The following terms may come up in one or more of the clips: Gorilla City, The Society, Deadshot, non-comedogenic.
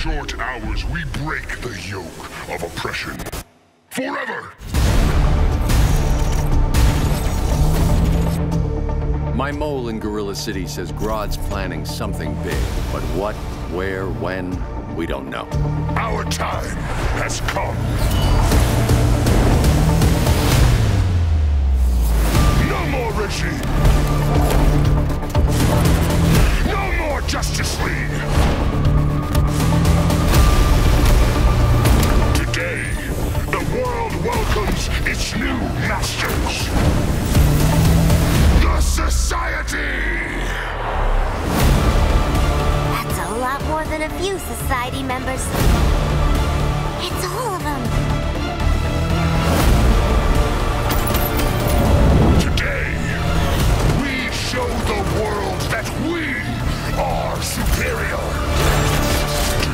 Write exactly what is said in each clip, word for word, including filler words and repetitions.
short hours, we break the yoke of oppression. Forever! My mole in Gorilla City says Grodd's planning something big, but what, where, when, we don't know. Our time has come. No more regime. No more Justice League. Today, the world welcomes its new masters. Society! That's a lot more than a few Society members. It's all of them. Today, we show the world that we are superior.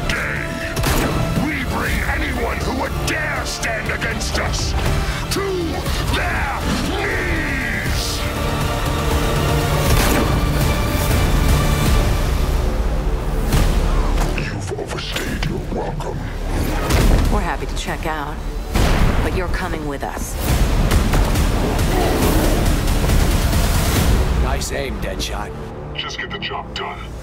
Today, we bring anyone who would dare stand against us to their knees! Welcome. We're happy to check out, but you're coming with us. Nice aim, Deadshot. Just get the job done.